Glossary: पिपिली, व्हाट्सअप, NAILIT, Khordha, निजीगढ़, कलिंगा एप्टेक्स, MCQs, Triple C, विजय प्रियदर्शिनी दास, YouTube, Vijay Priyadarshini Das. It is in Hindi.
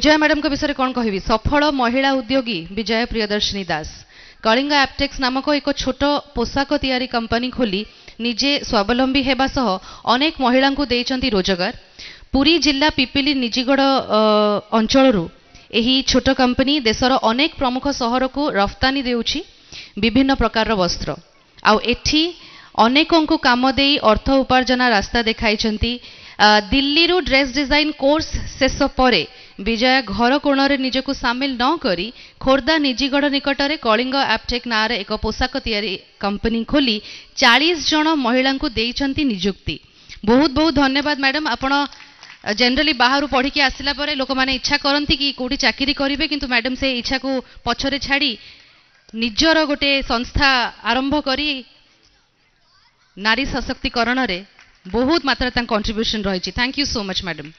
विजय मैडम को विषय कौन कह सफल महिला उद्योगी विजय प्रियदर्शिनी दास कलिंगा एप्टेक्स नामक एक छोट पोशाक तैयारी कंपनी खोली निजे स्वावलंबी हेबा सह अनेक महिला को देइचंती रोजगार। पुरी जिला पिपिली निजीगढ़ अंचलरू एही छोट कंपनी देशर अनेक प्रमुख सहर को रफ्तानी देउछि विभिन्न प्रकार वस्त्र आउ एठी अनेकंकु काम देई अर्थ उपार्जना रास्ता देखाइचंती। दिल्ली रू ड्रेस डिजाइन कोर्स शेष पर विजय घर कोणरे निजकु सामिल न करी खोर्धा निजीगढ़ निकटरे कलिंगा एप्टेक्स नारे एक पोशाक तैयारी कंपनी खोली 40 जन महिला को देइचंती नियुक्ति। बहुत बहुत धन्यवाद मैडम। आपण जनरली बाहर पढ़ी आसला परे लोक माने इच्छा करती कि कोठी चाकरी करेंगे किंतु मैडम से इच्छा को पछरे छाड़ी निजर गोटे संस्था आरंभ करी नारी सशक्तिकरण रे बहुत मात्रा कंट्रीब्यूशन रही। Thank you so much madam.